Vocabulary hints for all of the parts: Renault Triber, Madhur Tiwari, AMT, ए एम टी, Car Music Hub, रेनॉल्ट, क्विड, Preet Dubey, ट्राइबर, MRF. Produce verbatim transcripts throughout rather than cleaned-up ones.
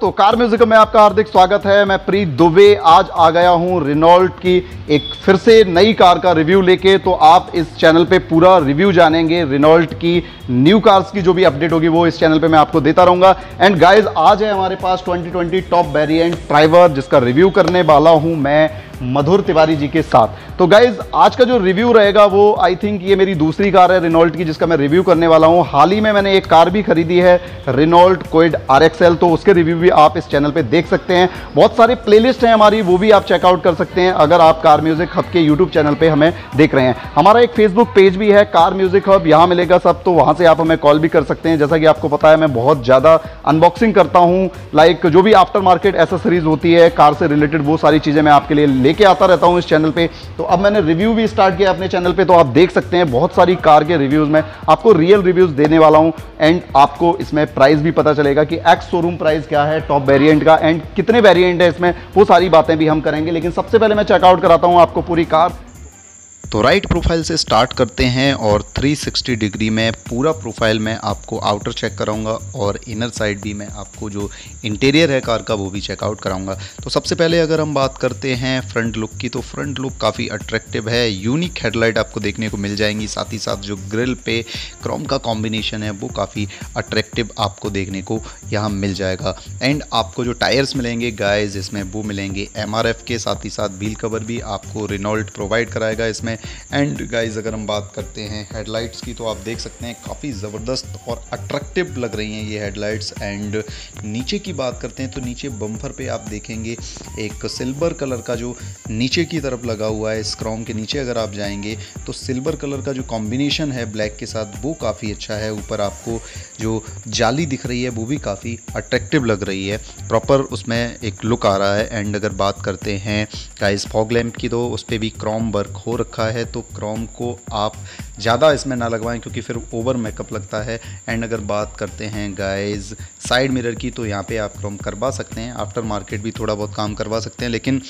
दोस्तों car music में आपका हार्दिक स्वागत है। मैं प्रीत दुबे आज आ गया हूं रेनॉल्ट की एक फिर से नई कार का रिव्यू लेके। तो आप इस चैनल पे पूरा रिव्यू जानेंगे रेनॉल्ट की न्यू कार्स की, जो भी अपडेट होगी वो इस चैनल पे मैं आपको देता रहूंगा। एंड गाइज आज है हमारे पास twenty twenty top variant ट्राइबर, जिसका रिव्यू करने वाला हूँ मैं मधुर तिवारी जी के साथ। तो गाइज आज का जो रिव्यू रहेगा वो आई थिंक ये मेरी दूसरी कार है रेनॉल्ट की जिसका मैं रिव्यू करने वाला हूँ। हाल ही में मैंने एक कार भी खरीदी है रेनॉल्ट क्विड R X L, तो उसके रिव्यू भी आप इस चैनल पे देख सकते हैं। बहुत सारे प्लेलिस्ट हैं हमारी, वो भी आप चेकआउट कर सकते हैं अगर आप कार म्यूजिक हब के यूट्यूब चैनल पे हमें देख रहे हैं। हमारा एक फेसबुक पेज भी है कार म्यूजिक हब, यहाँ मिलेगा सब, तो वहाँ से आप हमें कॉल भी कर सकते हैं। जैसा कि आपको पता है मैं बहुत ज़्यादा अनबॉक्सिंग करता हूँ, लाइक जो भी आफ्टर मार्केट एसेसरीज होती है कार से रिलेटेड वो सारी चीज़ें मैं आपके लिए लेके आता रहता हूँ इस चैनल पे। तो अब मैंने रिव्यू भी स्टार्ट किया अपने चैनल पे, तो आप देख सकते हैं बहुत सारी कार के रिव्यूज में आपको रियल रिव्यूज देने वाला हूँ। एंड आपको इसमें प्राइस भी पता चलेगा कि एक्स शोरूम प्राइस क्या है टॉप वेरिएंट का, एंड कितने वेरिएंट है इसमें, वो सारी बातें भी हम करेंगे। लेकिन सबसे पहले मैं चेकआउट कराता हूँ आपको पूरी कार। तो राइट प्रोफाइल से स्टार्ट करते हैं और थ्री सिक्सटी डिग्री में पूरा प्रोफाइल में आपको आउटर चेक कराऊंगा और इनर साइड भी मैं आपको जो इंटीरियर है कार का वो भी चेकआउट कराऊंगा। तो सबसे पहले अगर हम बात करते हैं फ्रंट लुक की, तो फ्रंट लुक काफ़ी अट्रैक्टिव है। यूनिक हेडलाइट आपको देखने को मिल जाएंगी, साथ ही साथ जो ग्रिल पे क्रोम का कॉम्बिनेशन है वो काफ़ी अट्रैक्टिव आपको देखने को यहाँ मिल जाएगा। एंड आपको जो टायर्स मिलेंगे गाइज इसमें वो मिलेंगे एम आर एफ के, साथ ही साथ व्हील कवर भी आपको रेनॉल्ट प्रोवाइड कराएगा इसमें। एंड गाइज अगर हम बात करते हैं हेडलाइट्स की, तो आप देख सकते हैं काफ़ी ज़बरदस्त और अट्रैक्टिव लग रही हैं ये हेडलाइट्स। एंड नीचे की बात करते हैं तो नीचे बम्पर पे आप देखेंगे एक सिल्वर कलर का जो नीचे की तरफ लगा हुआ है, इस क्रोम के नीचे अगर आप जाएंगे तो सिल्वर कलर का जो कॉम्बिनेशन है ब्लैक के साथ वो काफ़ी अच्छा है। ऊपर आपको जो जाली दिख रही है वो भी काफ़ी अट्रैक्टिव लग रही है, प्रॉपर उसमें एक लुक आ रहा है। एंड अगर बात करते हैं गाइज फॉग लैम्प की, तो उस पर भी क्रोम वर्क हो रखा है, तो क्रोम को आप ज़्यादा इसमें ना लगवाएं क्योंकि फिर ओवर मेकअप लगता है। एंड अगर बात करते हैं गाइज साइड मिरर की, तो यहाँ पे आप क्रोम करवा सकते हैं, आफ्टर मार्केट भी थोड़ा बहुत काम करवा सकते हैं। लेकिन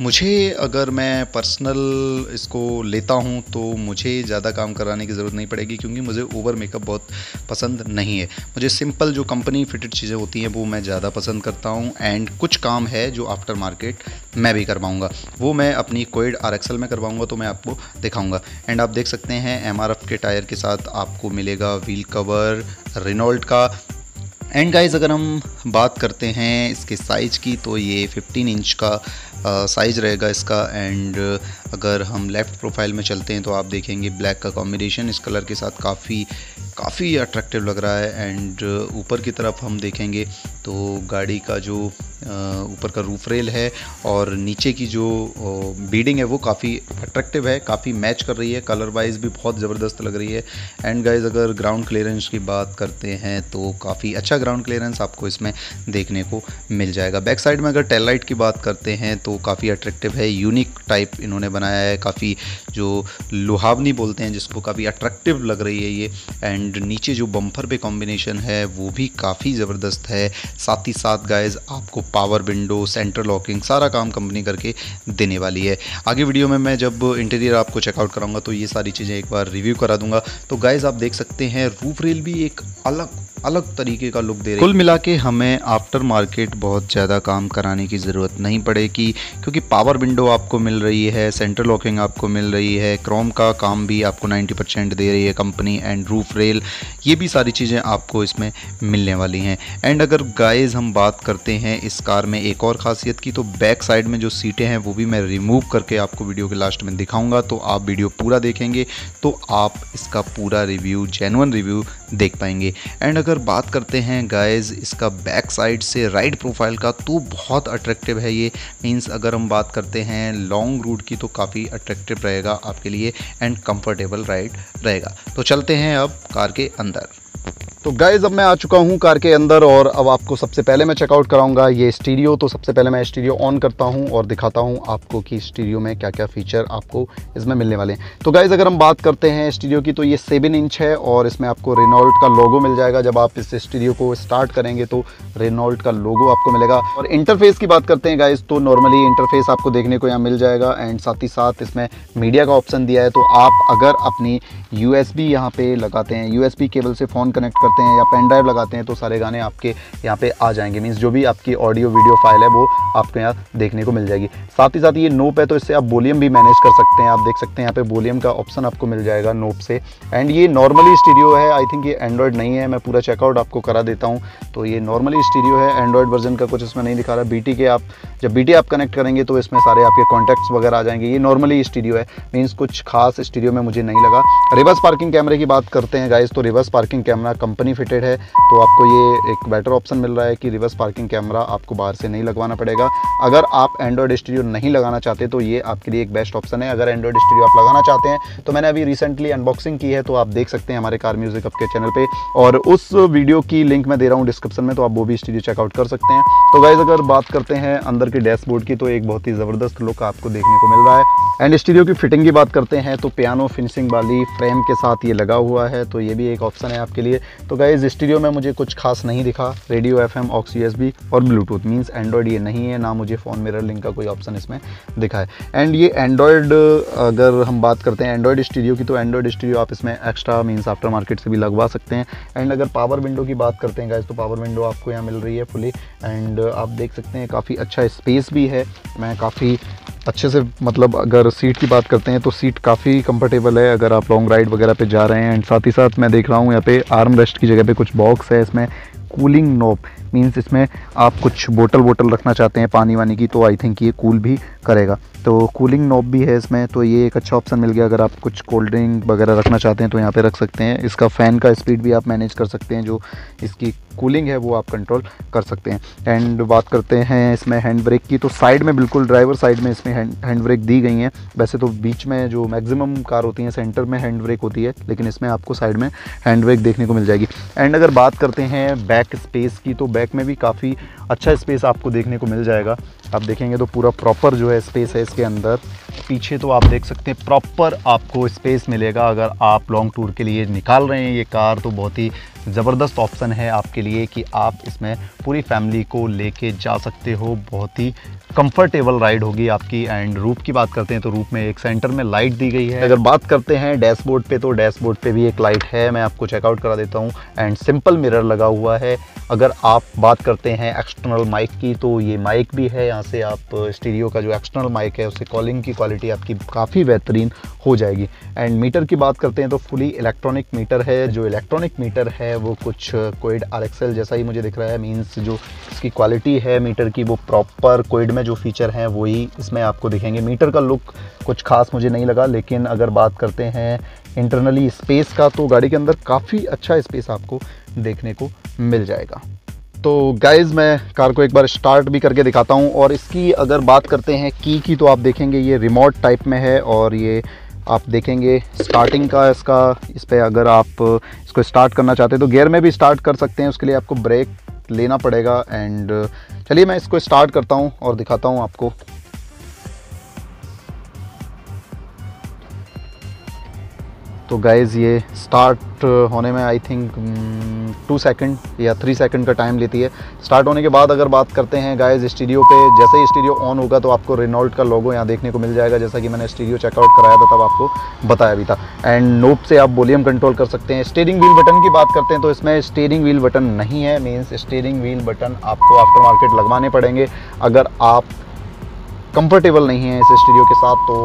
मुझे, अगर मैं पर्सनल इसको लेता हूँ तो मुझे ज़्यादा काम कराने की ज़रूरत नहीं पड़ेगी क्योंकि मुझे ओवर मेकअप बहुत पसंद नहीं है। मुझे सिंपल जो कंपनी फिटेड चीज़ें होती हैं वो मैं ज़्यादा पसंद करता हूँ। एंड कुछ काम है जो आफ्टर मार्केट मैं भी करवाऊँगा, वो मैं अपनी क्विड आर एक्स एल में करवाऊँगा, तो मैं आपको दिखाऊंगा। एंड आप देख सकते हैं एम आर एफ के टायर के साथ आपको मिलेगा व्हील कवर रेनॉल्ट का। एंड गाइज अगर हम बात करते हैं इसके साइज़ की, तो ये फिफ्टीन इंच का साइज़ रहेगा इसका। एंड अगर हम लेफ़्ट प्रोफाइल में चलते हैं तो आप देखेंगे ब्लैक का कॉम्बिनेशन इस कलर के साथ काफ़ी काफ़ी अट्रैक्टिव लग रहा है। एंड ऊपर की तरफ हम देखेंगे तो गाड़ी का जो ऊपर का रूफ रेल है और नीचे की जो बीडिंग है वो काफ़ी अट्रैक्टिव है, काफ़ी मैच कर रही है, कलर वाइज भी बहुत ज़बरदस्त लग रही है। एंड गाइज अगर ग्राउंड क्लियरेंस की बात करते हैं तो काफ़ी अच्छा ग्राउंड क्लियरेंस आपको इसमें देखने को मिल जाएगा। बैक साइड में अगर टेल लाइट की बात करते हैं तो काफ़ी अट्रैक्टिव है, यूनिक टाइप इन्होंने बनाया है, काफ़ी जो लुहावनी बोलते हैं जिसको, काफ़ी अट्रैक्टिव लग रही है ये। एंड नीचे जो बम्पर पे कॉम्बिनेशन है वो भी काफ़ी ज़बरदस्त है, साथ ही साथ गाइज आपको पावर विंडो सेंटर लॉकिंग सारा काम कंपनी करके देने वाली है। आगे वीडियो में मैं जब इंटीरियर आपको चेकआउट कराऊंगा तो ये सारी चीज़ें एक बार रिव्यू करा दूंगा। तो गाइज आप देख सकते हैं रूफ रेल भी एक अलग अलग तरीके का लुक दे रही है। कुल मिला के हमें आफ्टर मार्केट बहुत ज़्यादा काम कराने की ज़रूरत नहीं पड़ेगी क्योंकि पावर विंडो आपको मिल रही है, सेंटर लॉकिंग आपको मिल रही है, क्रोम का काम भी आपको नाइंटी परसेंट दे रही है कंपनी, एंड रूफ रेल, ये भी सारी चीज़ें आपको इसमें मिलने वाली हैं। एंड अगर गाइज हम बात करते हैं इस कार में एक और ख़ासियत की, तो बैक साइड में जो सीटें हैं वो भी मैं रिमूव करके आपको वीडियो के लास्ट में दिखाऊँगा, तो आप वीडियो पूरा देखेंगे तो आप इसका पूरा रिव्यू, जेन्युइन रिव्यू देख पाएंगे। एंड अगर बात करते हैं गाइज इसका बैक साइड से राइट प्रोफाइल का, तो बहुत अट्रैक्टिव है ये, मींस अगर हम बात करते हैं लॉन्ग रूट की तो काफ़ी अट्रैक्टिव रहेगा आपके लिए एंड कंफर्टेबल राइड रहेगा। तो चलते हैं अब कार के अंदर। तो गाइज अब मैं आ चुका हूँ कार के अंदर और अब आपको सबसे पहले मैं चेकआउट कराऊंगा ये स्टीरियो। तो सबसे पहले मैं स्टीरियो ऑन करता हूँ और दिखाता हूँ आपको कि स्टीरियो में क्या क्या फीचर आपको इसमें मिलने वाले हैं। तो गाइज अगर हम बात करते हैं स्टीरियो की, तो ये सेवन इंच है और इसमें आपको रेनॉल्ट का लोगो मिल जाएगा। जब आप इस स्टीरियो को स्टार्ट करेंगे तो रेनॉल्ट का लोगो आपको मिलेगा। और इंटरफेस की बात करते हैं गाइज, तो नॉर्मली इंटरफेस आपको देखने को यहाँ मिल जाएगा एंड साथ ही साथ इसमें मीडिया का ऑप्शन दिया है। तो आप अगर अपनी यू एस बी यहाँ पे लगाते हैं, यू एस बी केबल से फ़ोन कनेक्ट करते करते हैं या पेन ड्राइव लगाते हैं तो सारे गाने आपके यहाँ पे आ जाएंगे, मीन्स जो भी आपकी ऑडियो वीडियो फाइल है वो आपको यहाँ देखने को मिल जाएगी। साथ ही साथ ये नोप है तो इससे आप वॉल्यूम भी मैनेज कर सकते हैं, आप देख सकते हैं यहाँ पे वॉल्यूम का ऑप्शन आपको मिल जाएगा नोप से। एंड ये नॉर्मली स्टीरियो है, आई थिंक ये एंड्रॉयड नहीं है, मैं पूरा चेकआउट आपको करा देता हूँ। तो ये नॉर्मली स्टीरियो है, एंड्रॉयड वर्जन का कुछ इसमें नहीं दिखा रहा। बी टी के आप जब बी टी आप कनेक्ट करेंगे तो इसमें सारे आपके कॉन्टैक्ट्स वगैरह आ जाएंगे। ये नॉर्मली स्टीरियो है, मीन्स कुछ खास स्टीरियो में मुझे नहीं लगा। रिवर्स पार्किंग कैमरे की बात करते हैं गाइज, तो reverse parking camera company fitted है तो आपको ये एक बेटर ऑप्शन मिल रहा है कि रिवर्स पार्किंग कैमरा आपको बाहर से नहीं लगवाना पड़ेगा। अगर आप एंड्रॉयड स्टीरियो नहीं लगाना चाहते तो ये आपके लिए एक बेस्ट ऑप्शन है। अगर एंड्रॉयड स्टीरियो आप लगाना चाहते हैं तो मैंने अभी रिसेंटली अनबॉक्सिंग की है, तो आप देख सकते हैं हमारे कार म्यूजिक हब के चैनल पे, और उस वीडियो की लिंक मैं दे रहा हूँ डिस्क्रिप्शन में, तो आप वो भी स्टीरियो चेकआउट कर सकते हैं। तो गाइज अगर बात करते हैं अंदर के डैशबोर्ड की तो एक बहुत ही ज़बरदस्त लुक आपको देखने को मिल रहा है। एंड स्टीरियो की फिटिंग की बात करते हैं तो पियानो फिनिशिंग वाली फ्रेम के साथ ये लगा हुआ है, तो ये भी एक ऑप्शन है आपके लिए। तो गाइज स्टीरियो में मुझे कुछ खास नहीं दिखा, radio F M aux U S B और ब्लूटूथ, मीन्स एंड्रॉयड ये नहीं है, ना मुझे फ़ोन मिरर लिंक का कोई ऑप्शन इसमें दिखा है। एंड ये एंड्रॉयड अगर हम बात करते हैं एंड्रॉयड स्टीरियो की तो एंड्रॉयड स्टीरियो आप इसमें एक्स्ट्रा मीन्स आफ्टर मार्केट से भी लगवा सकते हैं। एंड अगर पावर विंडो की बात करते हैं गाइज तो पावर विंडो आपको यहाँ मिल रही है फुली, एंड आप देख सकते हैं काफ़ी अच्छा स्पेस भी है। मैं काफ़ी अच्छे से मतलब अगर सीट की बात करते हैं तो सीट काफ़ी कंफर्टेबल है अगर आप लॉन्ग राइड वगैरह पे जा रहे हैं। एंड साथ ही साथ मैं देख रहा हूँ यहाँ पे आर्म रेस्ट की जगह पे कुछ बॉक्स है, इसमें कूलिंग नॉब, मींस इसमें आप कुछ बोतल वोटल रखना चाहते हैं पानी वानी की तो आई थिंक ये कूल भी करेगा, तो कूलिंग नॉब भी है इसमें, तो ये एक अच्छा ऑप्शन मिल गया। अगर आप कुछ कोल्ड ड्रिंक वगैरह रखना चाहते हैं तो यहाँ पे रख सकते हैं। इसका फ़ैन का स्पीड भी आप मैनेज कर सकते हैं, जो इसकी कूलिंग है वो आप कंट्रोल कर सकते हैं। एंड बात करते हैं इसमें हैंड ब्रेक की तो साइड में बिल्कुल ड्राइवर साइड में इसमें हैंड हैंड ब्रेक दी गई है। वैसे तो बीच में जो मैक्सिमम कार होती है सेंटर में हैंड ब्रेक होती है, लेकिन इसमें आपको साइड में हैंड ब्रेक देखने को मिल जाएगी। एंड अगर बात करते हैं बैक स्पेस की तो बैक में भी काफ़ी अच्छा स्पेस आपको देखने को मिल जाएगा। आप देखेंगे तो पूरा प्रॉपर जो है स्पेस है इसके अंदर। पीछे तो आप देख सकते हैं प्रॉपर आपको स्पेस मिलेगा। अगर आप लॉन्ग टूर के लिए निकाल रहे हैं ये कार तो बहुत ही ज़बरदस्त ऑप्शन है आपके लिए कि आप इसमें पूरी फैमिली को लेके जा सकते हो। बहुत ही कंफर्टेबल राइड होगी आपकी। एंड रूफ की बात करते हैं तो रूफ में एक सेंटर में लाइट दी गई है। अगर बात करते हैं डैशबोर्ड पे तो डैशबोर्ड पे भी एक लाइट है, मैं आपको चेकआउट करा देता हूँ। एंड सिंपल मिरर लगा हुआ है। अगर आप बात करते हैं एक्सटर्नल माइक की तो ये माइक भी है, यहाँ से आप स्टीरियो का जो एक्सटर्नल माइक है उससे कॉलिंग की क्वालिटी आपकी काफ़ी बेहतरीन हो जाएगी। एंड मीटर की बात करते हैं तो फुली इलेक्ट्रॉनिक मीटर है। जो इलेक्ट्रॉनिक मीटर है वो कुछ क्विड आर एक्स एल जैसा ही मुझे दिख रहा है, मीन्स जो इसकी क्वालिटी है मीटर की वो प्रॉपर क्विड में जो फीचर हैं वही इसमें आपको दिखेंगे। मीटर का लुक कुछ खास मुझे नहीं लगा, लेकिन अगर बात करते हैं इंटरनली स्पेस का तो गाड़ी के अंदर काफ़ी अच्छा स्पेस आपको देखने को मिल जाएगा। तो गाइज़ मैं कार को एक बार स्टार्ट भी करके दिखाता हूँ। और इसकी अगर बात करते हैं की की तो आप देखेंगे ये रिमोट टाइप में है और ये आप देखेंगे स्टार्टिंग का इसका इस पर अगर आप इसको स्टार्ट करना चाहते हैं तो गियर में भी स्टार्ट कर सकते हैं, उसके लिए आपको ब्रेक लेना पड़ेगा। एंड चलिए मैं इसको स्टार्ट करता हूं और दिखाता हूं आपको। तो गाइज़ ये स्टार्ट होने में आई थिंक टू सेकंड या थ्री सेकंड का टाइम लेती है। स्टार्ट होने के बाद अगर बात करते हैं गाइज़ स्टीरियो पे, जैसे ही स्टीरियो ऑन होगा तो आपको रेनॉल्ट का लोगो यहाँ देखने को मिल जाएगा, जैसा कि मैंने स्टीरियो चेकआउट कराया था तब आपको बताया भी था। एंड नोब से आप वॉल्यूम कंट्रोल कर सकते हैं। स्टीयरिंग व्हील बटन की बात करते हैं तो इसमें स्टीयरिंग व्हील बटन नहीं है, मीन्स स्टीयरिंग व्हील बटन आपको आफ्टर मार्केट लगवाने पड़ेंगे। अगर आप कंफर्टेबल नहीं हैं इस स्टीरियो के साथ तो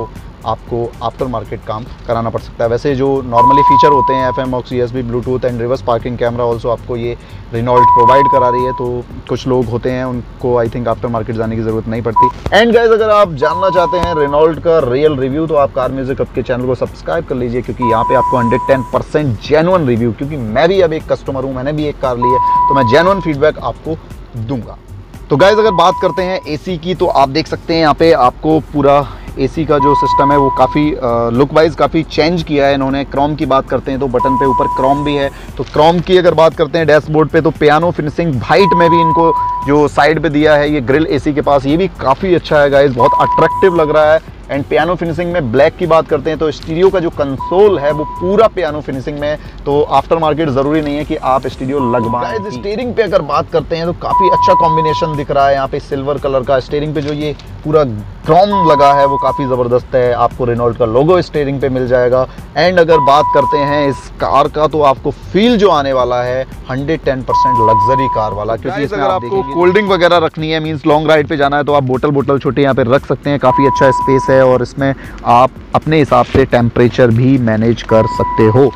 आपको आफ्टर मार्केट काम कराना पड़ सकता है। वैसे जो नॉर्मली फीचर होते हैं FM aux USB Bluetooth and reverse parking camera also आपको ये रेनॉल्ट प्रोवाइड करा रही है, तो कुछ लोग होते हैं उनको आई थिंक आफ्टर मार्केट जाने की ज़रूरत नहीं पड़ती। एंड गाइज अगर आप जानना चाहते हैं रेनॉल्ट का रियल रिव्यू तो आप कार म्यूजिक हब के चैनल को सब्सक्राइब कर लीजिए, क्योंकि यहाँ पर आपको hundred ten percent genuine review, क्योंकि मैं भी अब एक कस्टमर हूँ, मैंने भी एक कार ली है तो मैं जेन्युइन फीडबैक आपको दूंगा। तो गाइज अगर बात करते हैं ए सी की तो आप देख सकते हैं यहाँ पे आपको पूरा एसी का जो सिस्टम है वो काफ़ी लुक वाइज काफ़ी चेंज किया है इन्होंने। क्रोम की बात करते हैं तो बटन पे ऊपर क्रोम भी है, तो क्रोम की अगर बात करते हैं डैशबोर्ड पे तो पियानो फिनिशिंग वाइट में भी इनको जो साइड पे दिया है ये ग्रिल एसी के पास, ये भी काफ़ी अच्छा है गाइस, बहुत अट्रैक्टिव लग रहा है। एंड पियानो फिनिशिंग में ब्लैक की बात करते हैं तो स्टीरियो का जो कंसोल है वो पूरा पियानो फिनिशिंग में, तो आफ्टर मार्केट ज़रूरी नहीं है कि आप स्टीरियो लगवाएं। स्टीयरिंग पे अगर बात करते हैं तो काफ़ी अच्छा कॉम्बिनेशन दिख रहा है यहाँ पे सिल्वर कलर का। स्टीयरिंग पे जो ये पूरा क्रोम लगा है वो काफ़ी ज़बरदस्त है, आपको रेनॉल्ट का लोगो स्टीयरिंग पे मिल जाएगा। एंड अगर बात करते हैं इस कार का तो आपको फील जो आने वाला है एक सौ दस परसेंट लग्जरी कार वाला, क्योंकि इसमें आपको कोल्ड ड्रिंक वगैरह रखनी है, मींस लॉन्ग राइड पे जाना है तो आप बोतल बोतल छोटे यहाँ पे रख सकते हैं। काफ़ी अच्छा स्पेस है और इसमें आप अपने हिसाब से टेम्परेचर भी मैनेज कर सकते हो।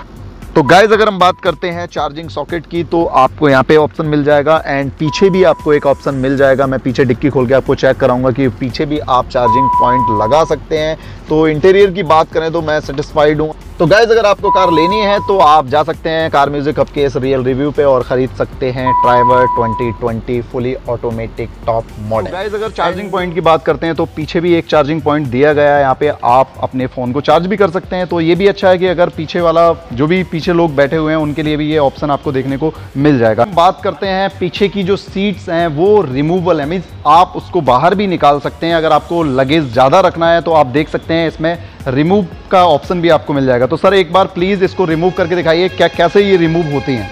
तो गाइज अगर हम बात करते हैं चार्जिंग सॉकेट की तो आपको यहाँ पे ऑप्शन मिल जाएगा एंड पीछे भी आपको एक ऑप्शन मिल जाएगा। मैं पीछे डिक्की खोल के आपको चेक कराऊंगा कि पीछे भी आप चार्जिंग पॉइंट लगा सकते हैं। तो इंटीरियर की बात करें तो मैं सेटिस्फाइड हूँ। तो गाइज अगर आपको कार लेनी है तो आप जा सकते हैं कार म्यूजिक हब के इस रियल रिव्यू पे और खरीद सकते हैं ट्राइबर twenty twenty fully automatic top model. Guys अगर चार्जिंग पॉइंट की बात करते हैं तो पीछे भी एक चार्जिंग पॉइंट दिया गया है, यहाँ पे आप अपने फ़ोन को चार्ज भी कर सकते हैं। तो ये भी अच्छा है कि अगर पीछे वाला जो भी पीछे लोग बैठे हुए हैं उनके लिए भी ये ऑप्शन आपको देखने को मिल जाएगा। बात करते हैं पीछे की जो सीट्स हैं वो रिमूवल है, मीन्स आप उसको बाहर भी निकाल सकते हैं। अगर आपको लगेज ज़्यादा रखना है तो आप देख सकते हैं इसमें रिमूव का ऑप्शन भी आपको मिल जाएगा। तो सर एक बार प्लीज़ इसको रिमूव करके दिखाइए क्या कैसे ये रिमूव होती हैं।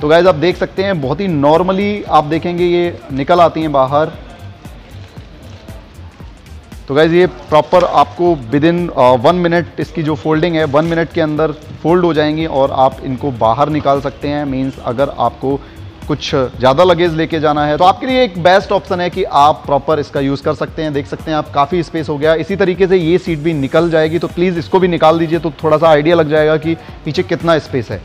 तो गाइज आप देख सकते हैं बहुत ही नॉर्मली आप देखेंगे ये निकल आती हैं बाहर। तो गाइज ये प्रॉपर आपको विद इन वन मिनट इसकी जो फोल्डिंग है वन मिनट के अंदर फोल्ड हो जाएंगी और आप इनको बाहर निकाल सकते हैं। मीन्स अगर आपको कुछ ज़्यादा लगेज लेके जाना है तो आपके लिए एक बेस्ट ऑप्शन है कि आप प्रॉपर इसका यूज़ कर सकते हैं। देख सकते हैं आप काफ़ी स्पेस हो गया। इसी तरीके से ये सीट भी निकल जाएगी, तो प्लीज़ इसको भी निकाल दीजिए तो थोड़ा सा आइडिया लग जाएगा कि पीछे कितना स्पेस है।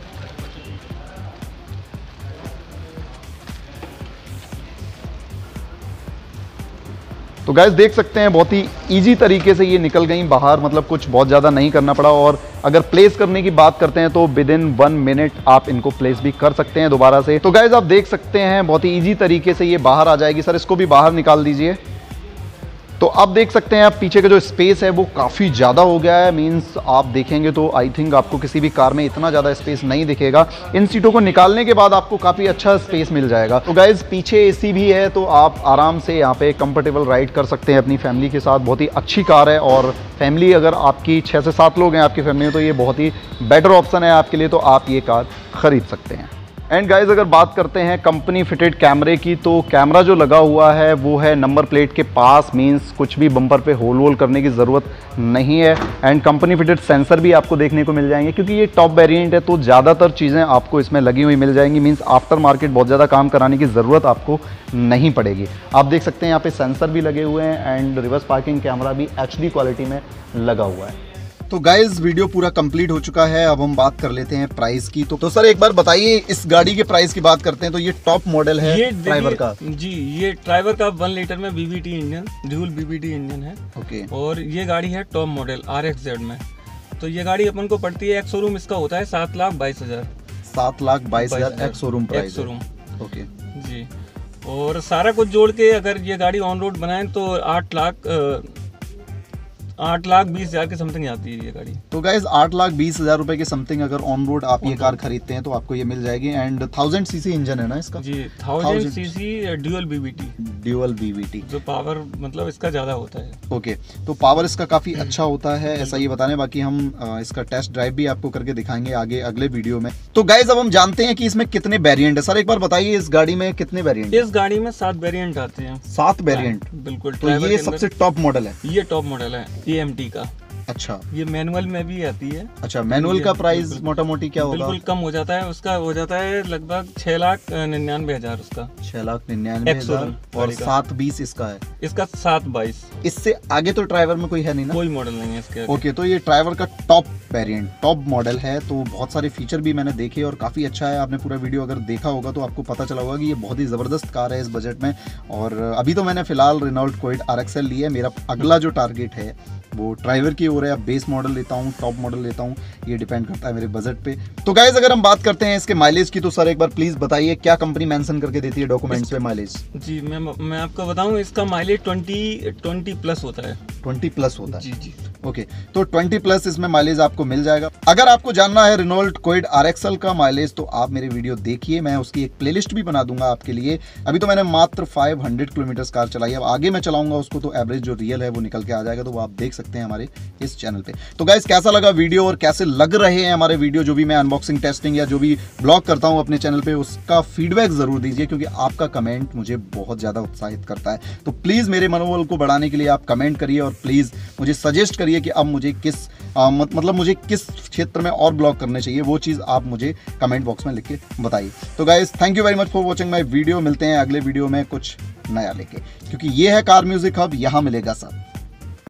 तो गाइस देख सकते हैं बहुत ही ईजी तरीके से ये निकल गई बाहर, मतलब कुछ बहुत ज़्यादा नहीं करना पड़ा। और अगर प्लेस करने की बात करते हैं तो विद इन वन मिनट आप इनको प्लेस भी कर सकते हैं दोबारा से। तो गाइस आप देख सकते हैं बहुत ही ईजी तरीके से ये बाहर आ जाएगी। सर इसको भी बाहर निकाल दीजिए। तो आप देख सकते हैं आप पीछे का जो स्पेस है वो काफ़ी ज़्यादा हो गया है। मीन्स आप देखेंगे तो आई थिंक आपको किसी भी कार में इतना ज़्यादा स्पेस नहीं दिखेगा। इन सीटों को निकालने के बाद आपको काफ़ी अच्छा स्पेस मिल जाएगा। तो गाइज़ पीछे एसी भी है तो आप आराम से यहाँ पे कंफर्टेबल राइड कर सकते हैं अपनी फैमिली के साथ। बहुत ही अच्छी कार है और फैमिली अगर आपकी छः से सात लोग हैं आपकी फैमिली में तो ये बहुत ही बेटर ऑप्शन है आपके लिए, तो आप ये कार ख़रीद सकते हैं। एंड गाइज अगर बात करते हैं कंपनी फिटेड कैमरे की तो कैमरा जो लगा हुआ है वो है नंबर प्लेट के पास, मींस कुछ भी बम्पर पे होल वोल करने की ज़रूरत नहीं है। एंड कंपनी फिटेड सेंसर भी आपको देखने को मिल जाएंगे, क्योंकि ये टॉप वेरिएंट है तो ज़्यादातर चीज़ें आपको इसमें लगी हुई मिल जाएंगी। मींस आफ्टर मार्केट बहुत ज़्यादा काम कराने की ज़रूरत आपको नहीं पड़ेगी। आप देख सकते हैं यहाँ पे सेंसर भी लगे हुए हैं एंड रिवर्स पार्किंग कैमरा भी एच डी क्वालिटी में लगा हुआ है। तो गाइज वीडियो पूरा कंप्लीट हो चुका है, अब हम बात कर लेते हैं प्राइस की। तो, तो सर एक बार बताइए इस गाड़ी के प्राइस की बात करते हैं तो ये टॉप मॉडल है ये ट्राइबर का। जी ये ट्राइबर का वन लीटर में BBT engine, dual BBT engine है। ओके। और ये गाड़ी है टॉप मॉडल आरएक्सजेड में। तो ये गाड़ी अपन को पड़ती है, एक शोरूम इसका होता है सात लाख बाईस हजार सात लाख बाईस हजार एक शोरूम प्राइस। ओके जी। और सारा कुछ जोड़ के अगर ये गाड़ी ऑन रोड बनाए तो आठ लाख आठ लाख बीस हजार के समथिंग आती है ये गाड़ी। तो गाइज आठ लाख बीस हजार रुपए के समथिंग अगर ऑन रोड आप ये कार खरीदते हैं तो आपको ये मिल जाएगी। एंड थाउजेंड सीसी इंजन है ना इसका? जी thousand CC dual BBT dual BBT जो पावर मतलब इसका ज्यादा होता है। ओके okay, तो पावर इसका काफी अच्छा होता है ऐसा ये बताने। बाकी हम इसका टेस्ट ड्राइव भी आपको करके दिखाएंगे आगे अगले वीडियो में। तो गाइज अब हम जानते हैं कि इसमें कितने वेरिएंट है। सर एक बार बताइए इस गाड़ी में कितने वेरिएंट? इस गाड़ी में सात वेरिएंट आते हैं। सात वेरिएंट, बिल्कुल। तो ये सबसे टॉप मॉडल है, ये टॉप मॉडल है ए एम टी का। अच्छा ये मैनुअल में भी आती है। अच्छा मैनुअल का प्राइस मोटा मोटी क्या होगा? बिल्कुल कम हो जाता है, उसका हो जाता है लगभग छह लाख निन्यानवे हजार उसका छह लाख निन्यानवे हजार और सात बीस इसका है, इसका सात बाईस। इससे आगे तो ड्राइवर में कोई है नहीं ना, कोई मॉडल नहीं है इसके। ओके तो ये ड्राइवर का टॉप वेरिएंट टॉप मॉडल है। तो बहुत सारे फीचर भी मैंने देखे और काफी अच्छा है। आपने पूरा वीडियो अगर देखा होगा तो आपको पता चला होगा कि ये बहुत ही जबरदस्त कार है इस बजट में। और अभी तो मैंने फिलहाल रेनॉल्ट क्विड आरएक्सएल ली है, मेरा अगला जो टारगेट है वो ड्राइवर की ओर है। अब बेस मॉडल लेता हूँ टॉप मॉडल लेता हूँ, ये डिपेंड करता है मेरे बजट पे। तो गाइज अगर हम बात करते हैं इसके माइलेज की तो सर एक बार प्लीज बताइए क्या कंपनी मेंशन करके देती है डॉक्यूमेंट्स पे माइलेज? जी मैं मैं आपको बताऊँ इसका माइलेज ट्वेंटी ट्वेंटी प्लस होता है। ट्वेंटी प्लस होता है जी जी। ओके okay, तो ट्वेंटी प्लस इसमें माइलेज आपको मिल जाएगा। अगर आपको जानना है रेनॉल्ट क्विड R X L का माइलेज तो आप मेरी वीडियो देखिए, मैं उसकी एक प्लेलिस्ट भी बना दूंगा आपके लिए। अभी तो मैंने मात्र पाँच सौ किलोमीटर कार चलाई है, अब आगे मैं चलाऊंगा उसको तो एवरेज जो रियल है वो निकल के आ जाएगा, तो वो आप देख सकते हैं हमारे इस चैनल पे। तो गाइज कैसा लगा वीडियो और कैसे लग रहे हैं हमारे वीडियो, जो भी मैं अनबॉक्सिंग टेस्टिंग या जो भी ब्लॉग करता हूँ अपने चैनल पर, उसका फीडबैक जरूर दीजिए क्योंकि आपका कमेंट मुझे बहुत ज़्यादा उत्साहित करता है। तो प्लीज़ मेरे मनोबल को बढ़ाने के लिए आप कमेंट करिए और प्लीज़ मुझे सजेस्ट करिए कि अब मुझे किस आ, मत, मतलब मुझे किस क्षेत्र में और ब्लॉग करने चाहिए, वो चीज़ आप मुझे कमेंट बॉक्स में लिख के बताइए। तो guys thank you very much for watching my video, मिलते हैं अगले वीडियो में कुछ नया लेके, क्योंकि ये है कार म्यूजिक हब, यहाँ मिलेगा सब।